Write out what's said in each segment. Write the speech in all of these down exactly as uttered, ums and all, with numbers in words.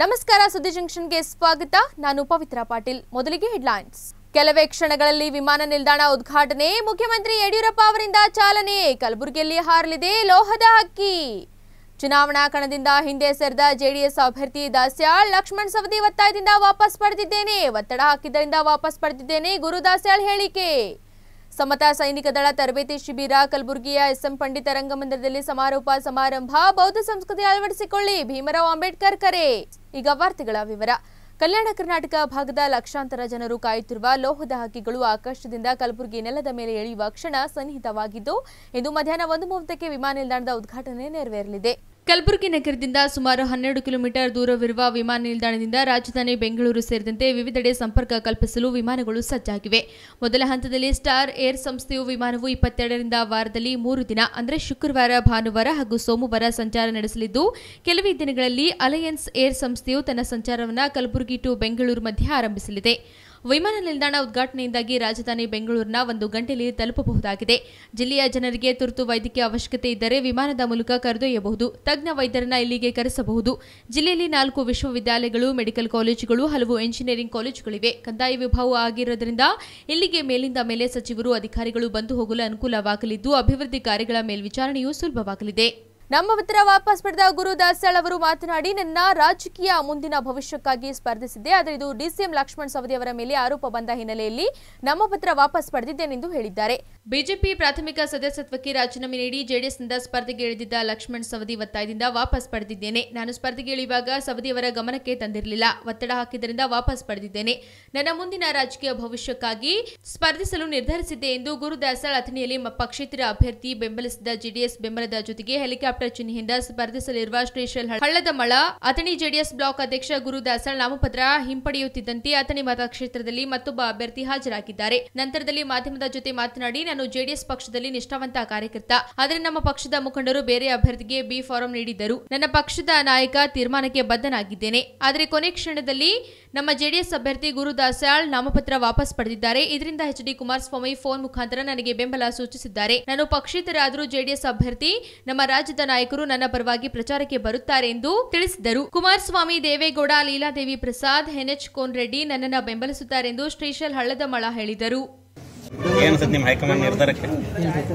ನಮಸ್ಕಾರ ಸುದ್ದಿ ಜಂಕ್ಷನ್ ಗೆ ಸ್ವಾಗತ ನಾನು ಪವಿತ್ರ ಪಾಟೀಲ್ ಮೊದಲಿಗೆ ಹೆಡ್ಲೈನ್ಸ್ ಕೆಲವೇ ಕ್ಷಣಗಳಲ್ಲಿ ವಿಮಾನ ನಿಲ್ದಾಣ ಉದ್ಘಾಟನೆ ಮುಖ್ಯಮಂತ್ರಿ ಯಡಿಯೂರಪ್ಪ ಅವರಿಂದ ಚಾಲನೆ ಕಲಬುರಗಿಯಲ್ಲಿ ಹಾರಲಿದೆ ಲೋಹದ ಹಕ್ಕಿ ಚುನಾವಣಾ ಕಣದಿಂದ ಹಿಂದೆ ಸರಿದ ಜೆಡಿಎಸ್ ಅಭ್ಯರ್ಥಿ ದಾಸ್ಯಾಳ್ ಲಕ್ಷ್ಮಣ್ ಸವದಿ ಒತ್ತಾಯದಿಂದ ವಾಪಸ್ ಪಡೆದಿದ್ದೇನೆ ಒತ್ತಡ ಹಾಕಿದ್ದರಿಂದ ವಾಪಸ್ ಪಡೆದಿದ್ದೇನೆ ಗುರು ದಾಸ್ಯಾಳ್ ಹೇಳಿಕೆ ಸಮತಾ ಸೈನಿಕ ದಳ ತರಬೇತಿ ಶಿಬಿರ ಕಲಬುರಗಿಯ ಎಸ್ಎಂ ಪಂಡಿತ ರಂಗಮಂದಿರದಲ್ಲಿ ಸಮಾರೋಪ ಸಮಾರಂಭ ಬೌದ್ಧ ಸಂಸ್ಕೃತಿ ಅಳವಡಿಸಿಕೊಳ್ಳಿ ಭೀಮರಾವ್ ಅಂಬೇಡ್ಕರ್ ಕರೆ ಈಗ ವಾರ್ತೆಗಳ ವಿವರ ಕಲ್ಯಾಣ ಕರ್ನಾಟಕ ಭಾಗದ ಲಕ್ಷಾಂತರ ಜನರು ಕಾಯುತ್ತಿರುವ ಲೋಹದ ಹಕ್ಕಿಗಳು ಆಕಾಶದಿಂದ ಕಲಬುರಗಿ ನೆಲದ ಮೇಲೆ ಎಳೆಯುವ ಕ್ಷಣ ಸನ್ನಿಹಿತವಾಗಿದ್ದು ಇಂದು ಮಧ್ಯಾಹ್ನ ಒಂದು ಮೂವತ್ತಕ್ಕೆ ವಿಮಾನ ನಿಲ್ದಾಣದ ಉದ್ಘಾಟನೆ ನೆರವೇರಲಿದೆ. ಕಲಬುರಗಿ ನಗರದಿಂದ ಸುಮಾರು ಹನ್ನೆರಡು ಕಿಲೋಮೀಟರ್ ದೂರವಿರುವ ವಿಮಾನ ನಿಲ್ದಾಣದಿಂದ ರಾಜಧಾನಿ ಬೆಂಗಳೂರು ಸೇರಿದಂತೆ ವಿವಿಧೆಡೆ ಸಂಪರ್ಕ ಕಲ್ಪಿಸಲು ವಿಮಾನಗಳು ಸಜ್ಜಾಗಿವೆ. ಮೊದಲ ಹಂತದಲ್ಲಿ ಸ್ಟಾರ್ ಏರ್ ಸಂಸ್ಥೆಯು ವಿಮಾನವು ಇಪ್ಪತ್ತೆರಡರಿಂದ ವಾರದಲ್ಲಿ ಮೂರು ದಿನ ಅಂದರೆ ಶುಕ್ರವಾರ, ಭಾನುವಾರ ಹಾಗೂ ಸೋಮವಾರ ಸಂಚಾರ ನಡೆಸಲಿದ್ದು, ಕೆಲವೇ ದಿನಗಳಲ್ಲಿ ಅಲಯನ್ಸ್ ಏರ್ ಸಂಸ್ಥೆಯು ತನ್ನ ಸಂಚಾರವನ್ನು ಕಲಬುರಗಿ ಟು ಬೆಂಗಳೂರು ಮಧ್ಯೆ ಆರಂಭಿಸಲಿದೆ. ವಿಮಾನ ನಿಲ್ದಾಣ ಉದ್ಘಾಟನೆಯಿಂದಾಗಿ ರಾಜಧಾನಿ ಬೆಂಗಳೂರಿನ ಒಂದು ಗಂಟೆಯಲ್ಲಿ ತಲುಪಬಹುದಾಗಿದೆ. ಜಿಲ್ಲೆಯ ಜನರಿಗೆ ತುರ್ತು ವೈದ್ಯಕೀಯ ಅವಶ್ಯಕತೆ ಇದ್ದರೆ ವಿಮಾನದ ಮೂಲಕ ಕರೆದೊಯ್ಯಬಹುದು. ತಜ್ಞ ವೈದ್ಯರನ್ನ ಇಲ್ಲಿಗೆ ಕರೆಸಬಹುದು. ಜಿಲ್ಲೆಯಲ್ಲಿ ನಾಲ್ಕು ವಿಶ್ವವಿದ್ಯಾಲಯಗಳು, ಮೆಡಿಕಲ್ ಕಾಲೇಜುಗಳು, ಹಲವು ಎಂಜಿನಿಯರಿಂಗ್ ಕಾಲೇಜುಗಳಿವೆ. ಕಂದಾಯ ವಿಭಾಗ ಆಗಿರೋದ್ರಿಂದ ಇಲ್ಲಿಗೆ ಮೇಲಿಂದ ಮೇಲೆ ಸಚಿವರು, ಅಧಿಕಾರಿಗಳು ಬಂದು ಹೋಗಲು ಅನುಕೂಲವಾಗಲಿದ್ದು, ಅಭಿವೃದ್ಧಿ ಕಾರ್ಯಗಳ ಮೇಲ್ವಿಚಾರಣೆಯೂ ಸುಲಭವಾಗಲಿದೆ. ನಮ್ಮ ಉತ್ತರ ವಾಪಸ್ ಪಡೆದ ಗುರು ದಾಸ್ಯಾಳ್ ಅವರು ಮಾತನಾಡಿ, ನನ್ನ ರಾಜಕೀಯ ಮುಂದಿನ ಭವಿಷ್ಯಕ್ಕಾಗಿ ಸ್ಪರ್ಧಿಸಿದ್ದೆ, ಆದರೆ ಇದು ಡಿಸಿಎಂ ಲಕ್ಷ್ಮಣ್ ಸವದಿ ಅವರ ಮೇಲೆ ಆರೋಪ ಬಂದ ಹಿನ್ನೆಲೆಯಲ್ಲಿ ನಮ್ಮ ಉತ್ತರ ವಾಪಸ್ ಪಡೆದಿದ್ದೇನೆಂದು ಹೇಳಿದ್ದಾರೆ. ಬಿಜೆಪಿ ಪ್ರಾಥಮಿಕ ಸದಸ್ಯತ್ವಕ್ಕೆ ರಾಜೀನಾಮೆ ನೀಡಿ ಜೆಡಿಎಸ್ನಿಂದ ಸ್ಪರ್ಧೆಗೆ ಇಳಿದಿದ್ದ ಲಕ್ಷ್ಮಣ್ ಸವದಿ ಒತ್ತಾಯದಿಂದ ವಾಪಸ್ ಪಡೆದಿದ್ದೇನೆ. ನಾನು ಸ್ಪರ್ಧೆಗೆ ಇಳಿಯುವಾಗ ಸವದಿಯವರ ಗಮನಕ್ಕೆ ತಂದಿರಲಿಲ್ಲ. ಒತ್ತಡ ಹಾಕಿದ್ದರಿಂದ ವಾಪಸ್ ಪಡೆದಿದ್ದೇನೆ. ನನ್ನ ಮುಂದಿನ ರಾಜಕೀಯ ಭವಿಷ್ಯಕ್ಕಾಗಿ ಸ್ಪರ್ಧಿಸಲು ನಿರ್ಧರಿಸಿದ್ದೆ ಎಂದು ಗುರು ದಾಸ್ಯಾಳ್ ಅಥಣಿಯಲ್ಲಿ ಪಕ್ಷೇತರ ಅಭ್ಯರ್ಥಿ ಬೆಂಬಲಿಸಿದ ಜೆಡಿಎಸ್ ಬೆಂಬಲದ ಜೊತೆಗೆ ಹೆಲಿಕಾಪ್ಟರ್ ಚಿಹ್ನೆಯಿಂದ ಸ್ಪರ್ಧಿಸಲಿರುವ ಶ್ರೀಶೈಲ್ ಹಳ್ಳದಮಳ ಅಥಣಿ ಜೆಡಿಎಸ್ ಬ್ಲಾಕ್ ಅಧ್ಯಕ್ಷ ಗುರು ದಾಸ್ಯಾಳ್ ನಾಮಪತ್ರ ಹಿಂಪಡೆಯುತ್ತಿದ್ದಂತೆ ಅಥಣಿ ಮತಕ್ಷೇತ್ರದಲ್ಲಿ ಮತ್ತೊಬ್ಬ ಅಭ್ಯರ್ಥಿ ಹಾಜರಾಗಿದ್ದಾರೆ. ನಂತರದಲ್ಲಿ ಮಾಧ್ಯಮದ ಜೊತೆ ಮಾತನಾಡಿ, ನಾನು ಜೆಡಿಎಸ್ ಪಕ್ಷದಲ್ಲಿ ನಿಷ್ಠಾವಂತ ಕಾರ್ಯಕರ್ತ, ಆದರೆ ನಮ್ಮ ಪಕ್ಷದ ಮುಖಂಡರು ಬೇರೆ ಅಭ್ಯರ್ಥಿಗೆ ಬಿ ಫಾರಂ ನೀಡಿದ್ದರು. ನನ್ನ ಪಕ್ಷದ ನಾಯಕ ತೀರ್ಮಾನಕ್ಕೆ ಬದ್ಧನಾಗಿದ್ದೇನೆ, ಆದರೆ ಕೊನೆ ಕ್ಷಣದಲ್ಲಿ ನಮ್ಮ ಜೆಡಿಎಸ್ ಅಭ್ಯರ್ಥಿ ಗುರು ದಾಸ್ಯಾಳ್ ನಾಮಪತ್ರ ವಾಪಸ್ ಪಡೆದಿದ್ದಾರೆ. ಇದರಿಂದ ಎಚ್ ಡಿ ಕುಮಾರಸ್ವಾಮಿ ಫೋನ್ ಮುಖಾಂತರ ನನಗೆ ಬೆಂಬಲ ಸೂಚಿಸಿದ್ದಾರೆ. ನಾನು ಪಕ್ಷೇತರಾದರೂ ಜೆಡಿಎಸ್ ಅಭ್ಯರ್ಥಿ, ನಮ್ಮ ರಾಜ್ಯದ ನಾಯಕರು ನನ್ನ ಪರವಾಗಿ ಪ್ರಚಾರಕ್ಕೆ ಬರುತ್ತಾರೆ ಎಂದು ತಿಳಿಸಿದರು. ಕುಮಾರಸ್ವಾಮಿ, ದೇವೇಗೌಡ, ಲೀಲಾದೇವಿ ಪ್ರಸಾದ್, ಎನ್ಎಚ್ ಕೋನ್ ರೆಡ್ಡಿ ನನ್ನನ್ನು ಬೆಂಬಲಿಸುತ್ತಾರೆ ಎಂದು ಶ್ರೀಶೈಲ್ ಹಳ್ಳದಮಳ ಹೇಳಿದರು.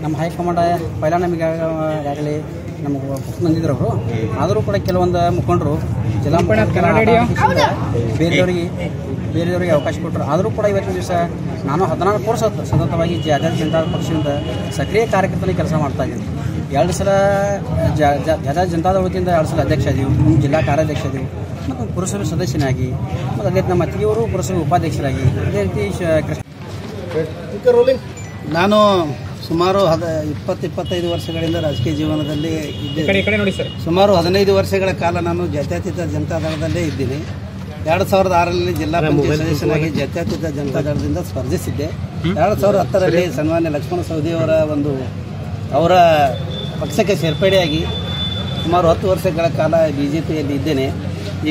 ನಮ್ಮ ಹೈಕಮಾಂಡ್ ಪೈಲ ನಮಗಾಗಲಿ ನಮಗೆ ಬಂದಿದ್ರು ಅವರು, ಆದರೂ ಕೂಡ ಕೆಲವೊಂದು ಮುಖಂಡರು ಜಿಲ್ಲಾ ಬೇರೆಯವರಿಗೆ ಬೇರೆಯವರಿಗೆ ಅವಕಾಶ ಕೊಟ್ಟರು. ಆದರೂ ಕೂಡ ಇವತ್ತಿನ ದಿವಸ ನಾನು ಹದಿನಾಲ್ಕು ವರ್ಷ ಸತತವಾಗಿ ಜಾಗತಿಕ ಜನತಾ ಪಕ್ಷದಿಂದ ಸಕ್ರಿಯ ಕಾರ್ಯಕರ್ತನ ಕೆಲಸ ಮಾಡ್ತಾ ಇದ್ದೀನಿ. ಎರಡು ಸಲ ಜಾಗತಿಕ ಜನತಾದ ವತಿಯಿಂದ ಎರಡು ಸಲ ಅಧ್ಯಕ್ಷ ಇದೀವಿ, ಜಿಲ್ಲಾ ಕಾರ್ಯಾಧ್ಯಕ್ಷ ಇದೀವಿ, ಮತ್ತು ಪುರಸಭೆ ಸದಸ್ಯನಾಗಿ, ಮತ್ತು ಅದೇ ನಮ್ಮ ಅತ್ತಿಗೆಯವರು ಪುರಸಭೆ ಉಪಾಧ್ಯಕ್ಷರಾಗಿ, ಅದೇ ರೀತಿ ಕೃಷ್ಣ ನಾನು ಸುಮಾರು ಹದ ಇಪ್ಪತ್ತು ಇಪ್ಪತ್ತೈದು ವರ್ಷಗಳಿಂದ ರಾಜಕೀಯ ಜೀವನದಲ್ಲಿ ಇದ್ದೀನಿ. ಸುಮಾರು ಹದಿನೈದು ವರ್ಷಗಳ ಕಾಲ ನಾನು ಜಾತ್ಯತೀತ ಜನತಾದಳದಲ್ಲೇ ಇದ್ದೀನಿ. ಎರಡು ಸಾವಿರದ ಆರರಲ್ಲಿ ಜಿಲ್ಲಾ ಪಂಚಾಯತ್ ಸದಸ್ಯನಾಗಿ ಜಾತ್ಯತೀತ ಜನತಾದಳದಿಂದ ಸ್ಪರ್ಧಿಸಿದ್ದೆ. ಎರಡು ಸಾವಿರದ ಹತ್ತರಲ್ಲಿ ಸನ್ಮಾನ್ಯ ಲಕ್ಷ್ಮಣ ಸವದಿಯವರ ಒಂದು ಅವರ ಪಕ್ಷಕ್ಕೆ ಸೇರ್ಪಡೆಯಾಗಿ ಸುಮಾರು ಹತ್ತು ವರ್ಷಗಳ ಕಾಲ ಬಿ ಜೆ ಪಿಯಲ್ಲಿ ಇದ್ದೇನೆ.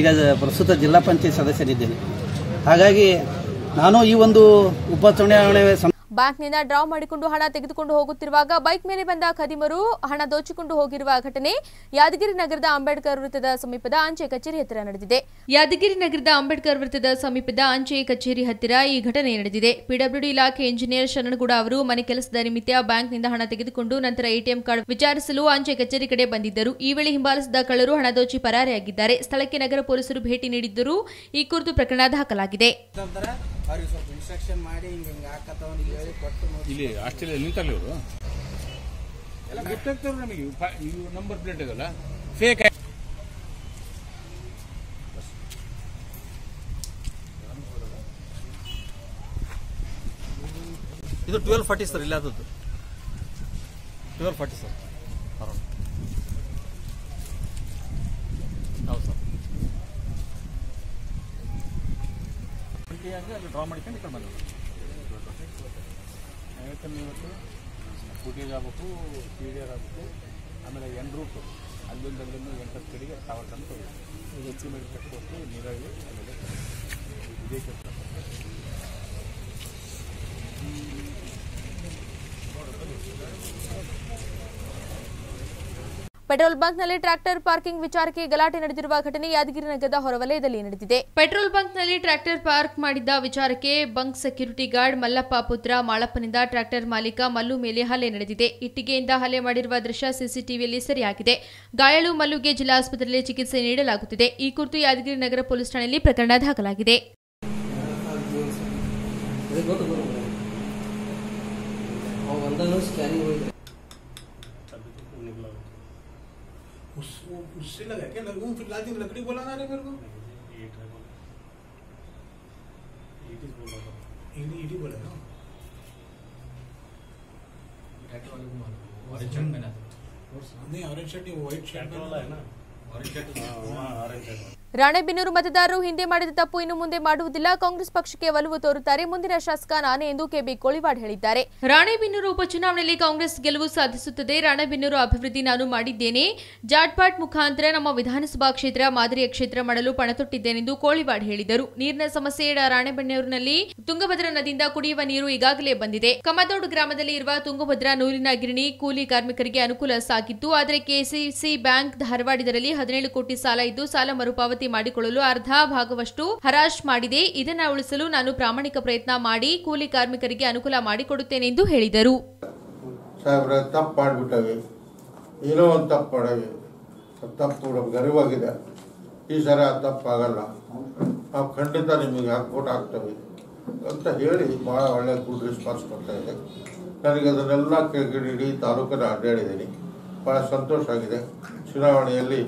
ಈಗ ಪ್ರಸ್ತುತ ಜಿಲ್ಲಾ ಪಂಚಾಯತ್ ಸದಸ್ಯನಿದ್ದೇನೆ. ಹಾಗಾಗಿ ನಾನು ಈ ಒಂದು ಉಪಚುನಾವಣೆ ಬ್ಯಾಂಕ್ನಿಂದ ಡ್ರಾ ಮಾಡಿಕೊಂಡು ಹಣ ತೆಗೆದುಕೊಂಡು ಹೋಗುತ್ತಿರುವಾಗ ಬೈಕ್ ಮೇಲೆ ಬಂದ ಖದೀಮರು ಹಣ ದೋಚಿಕೊಂಡು ಹೋಗಿರುವ ಘಟನೆ ಯಾದಗಿರಿ ನಗರದ ಅಂಬೇಡ್ಕರ್ ವೃತ್ತದ ಸಮೀಪದ ಅಂಚೆ ಕಚೇರಿ ಹತ್ತಿರ ನಡೆದಿದೆ. ಯಾದಗಿರಿ ನಗರದ ಅಂಬೇಡ್ಕರ್ ವೃತ್ತದ ಸಮೀಪದ ಅಂಚೆ ಕಚೇರಿ ಹತ್ತಿರ ಈ ಘಟನೆ ನಡೆದಿದೆ. ಪಿಡಬ್ಲ್ಯೂಡಿ ಇಲಾಖೆ ಇಂಜಿನಿಯರ್ ಶರಣಗೌಡ ಅವರು ಮನೆ ಕೆಲಸದ ನಿಮಿತ್ತ ಬ್ಯಾಂಕ್ನಿಂದ ಹಣ ತೆಗೆದುಕೊಂಡು ನಂತರ ಎಟಿಎಂ ಕಾರ್ಡ್ ವಿಚಾರಿಸಲು ಅಂಚೆ ಕಚೇರಿ ಕಡೆ ಬಂದಿದ್ದರು. ಈ ವೇಳೆ ಹಿಂಬಾಲಿಸಿದ ಕಳ್ಳರು ಹಣ ದೋಚಿ ಪರಾರಿಯಾಗಿದ್ದಾರೆ. ಸ್ಥಳಕ್ಕೆ ನಗರ ಪೊಲೀಸರು ಭೇಟಿ ನೀಡಿದ್ದರು. ಈ ಕುರಿತು ಪ್ರಕರಣ ದಾಖಲಾಗಿದೆ. ಅವ್ರಿಗೆ ಸ್ವಲ್ಪ ಇನ್ಸ್ಟ್ರಕ್ಷನ್ ಮಾಡಿ ಹಿಂಗೆ ಹಿಂಗೆ ಹಾಕತ್ತವನು ಹೇಳಿ ಕೊಟ್ಟು ಇಲ್ಲಿ ಆಸ್ಟ್ರೇಲಿಯಲ್ಲಿ ನಿಂತಲ್ಲಿ ಇವರು ಎಲ್ಲ ಗೊತ್ತಾಗ್ತಾರೆ ನಮಗೆ. ಇವು ನಂಬರ್ ಪ್ಲೇಟ್ ಇದಲ್ಲ ಫೇಕ್. ಇದು ಟ್ವೆಲ್ವ್ ಫಾರ್ಟಿ ಸರ್, ಇಲ್ಲ ಅದು ಟ್ವೆಲ್ವ್ ಫಾರ್ಟಿ ಸರ್ ಅರೌಂಡ್. ಹೌದು ಸರ್. ಡ್ರಾ ಮಾಡ್ಕೊಂಡು ಕಡಿಮೆ ಇವತ್ತು ಫುಟೇಜ್ ಆಗಬೇಕು, ಪಿ ಡಿ ಆರ್ ಆಗಬೇಕು, ಆಮೇಲೆ ಎನ್ ರೂಟು ಅಲ್ಲಿಂದ ಅಲ್ಲಿಂದ ಎಂಟು ಕಡೆಗೆ ಟವರ್ ತಂದು ಹೆಚ್ಚು ಮೇಲೆ ಕಟ್ಕೊಟ್ಟು ನೀರಾಗಿ ಆಮೇಲೆ ಇದೇ ಕೆಲಸ ಪೆಟ್ರೋಲ್ ಬಂಕ್ನಲ್ಲಿ ಟ್ರಾಕ್ಟರ್ ಪಾರ್ಕಿಂಗ್ ವಿಚಾರಕ್ಕೆ ಗಲಾಟೆ ನಡೆದಿರುವ ಘಟನೆ ಯಾದಗಿರಿ ನಗರದ ಹೊರವಲಯದಲ್ಲಿ ನಡೆದಿದೆ. ಪೆಟ್ರೋಲ್ ಬಂಕ್ನಲ್ಲಿ ಟ್ರಾಕ್ಟರ್ ಪಾರ್ಕ್ ಮಾಡಿದ್ದ ವಿಚಾರಕ್ಕೆ ಬಂಕ್ ಸೆಕ್ಯೂರಿಟಿ ಗಾರ್ಡ್ ಮಲ್ಲಪ್ಪ ಪುತ್ರ ಮಾಳಪ್ಪನಿಂದ ಟ್ರಾಕ್ಟರ್ ಮಾಲೀಕ ಮಲ್ಲು ಮೇಲೆ ಹಲ್ಲೆ ನಡೆದಿದೆ. ಇಟ್ಟಿಗೆಯಿಂದ ಹಲ್ಲೆ ಮಾಡಿರುವ ದೃಶ್ಯ ಸಿಸಿಟಿವಿಯಲ್ಲಿ ಸೆರೆಯಾಗಿದೆ. ಗಾಯಾಳು ಮಲ್ಲುಗೆ ಜಿಲ್ಲಾಸ್ಪತ್ರೆಯಲ್ಲಿ ಚಿಕಿತ್ಸೆ ನೀಡಲಾಗುತ್ತಿದೆ. ಈ ಕುರಿತು ಯಾದಗಿರಿ ನಗರ ಪೊಲೀಸ್ ಠಾಣೆಯಲ್ಲಿ ಪ್ರಕರಣ ದಾಖಲಾಗಿದೆ. उस उससे लगा क्या लगूं फिर लाती लकड़ी बोला ना रे मेरे को ईडी बोला था ईडी ईडी बोला ना ट्रैक्टर वाले को मारो ऑरेंज शर्ट पहना था नहीं ऑरेंज शर्ट नहीं व्हाइट शर्ट वाला है ना ऑरेंज शर्ट हां ऑरेंज शर्ट. ರಾಣೆಬೆನ್ನೂರು ಮತದಾರರು ಹಿಂದೆ ಮಾಡಿದ ತಪ್ಪು ಇನ್ನು ಮುಂದೆ ಮಾಡುವುದಿಲ್ಲ, ಕಾಂಗ್ರೆಸ್ ಪಕ್ಷಕ್ಕೆ ಒಲವು ತೋರುತ್ತಾರೆ, ಮುಂದಿನ ಶಾಸಕ ನಾನೇ ಎಂದು ಕೆಬಿ ಕೋಳಿವಾಡ್ ಹೇಳಿದ್ದಾರೆ. ರಾಣೆಬೆನ್ನೂರು ಉಪಚುನಾವಣೆಯಲ್ಲಿ ಕಾಂಗ್ರೆಸ್ ಗೆಲುವು ಸಾಧಿಸುತ್ತದೆ. ರಾಣೆಬೆನ್ನೂರು ಅಭಿವೃದ್ಧಿ ನಾನು ಮಾಡಿದ್ದೇನೆ, ಜಾಟ್ಪಾಟ್ ಮುಖಾಂತರ ನಮ್ಮ ವಿಧಾನಸಭಾ ಕ್ಷೇತ್ರ ಮಾದರಿಯ ಕ್ಷೇತ್ರ ಮಾಡಲು ಪಣತೊಟ್ಟಿದ್ದೇನೆಂದು ಕೋಳಿವಾಡ್ ಹೇಳಿದರು. ನೀರಿನ ಸಮಸ್ಯೆಯ ರಾಣೆಬೆನ್ನೂರಿನಲ್ಲಿ ತುಂಗಭದ್ರಾ ನದಿಯಿಂದ ಕುಡಿಯುವ ನೀರು ಈಗಾಗಲೇ ಬಂದಿದೆ. ಕಮದೋಡು ಗ್ರಾಮದಲ್ಲಿ ಇರುವ ತುಂಗಭದ್ರಾ ನೂಲಿನ ಗಿರಣಿ ಕೂಲಿ ಕಾರ್ಮಿಕರಿಗೆ ಅನುಕೂಲ ಸಾಗಿತ್ತು. ಆದರೆ ಕೆಸಿಸಿ ಬ್ಯಾಂಕ್ ಧಾರವಾಡದಲ್ಲಿ ಹದಿನೇಳು ಕೋಟಿ ಸಾಲ ಇದ್ದು ಸಾಲ ಮರುಪಾವತಿ ಮಾಡಿಕೊಳ್ಳಲು ಅರ್ಧ ಭಾಗವಷ್ಟು ಹರಾಶ್ ಮಾಡಿದೆ. ಇದನ್ನು ಉಳಿಸಲು ನಾನು ಪ್ರಾಮಾಣಿಕ ಪ್ರಯತ್ನ ಮಾಡಿ ಕೂಲಿ ಕಾರ್ಮಿಕರಿಗೆ ಅನುಕೂಲ ಮಾಡಿಕೊಡುತ್ತೇನೆ ಎಂದು ಹೇಳಿದರು. ಈ ಸರ ತಪ್ಪಾಗಲ್ಲ, ನಾವು ಖಂಡಿತ ನಿಮಗೆ ಹಾಕ್ಬೋಟ್ ಆಗ್ತವೆ ಅಂತ ಹೇಳಿ ಬಹಳ ಒಳ್ಳೆ ಗುಡ್ ರೆಸ್ಪಾನ್ಸ್ ಕೊಡ್ತಾ ಇದೆ. ನನಗೆ ಅದನ್ನೆಲ್ಲ ಇಡೀ ತಾಲೂಕನ್ನು ಅಡ್ಡಾಡಿದ್ದೀನಿ, ಬಹಳ ಸಂತೋಷ ಆಗಿದೆ. ಚುನಾವಣೆಯಲ್ಲಿ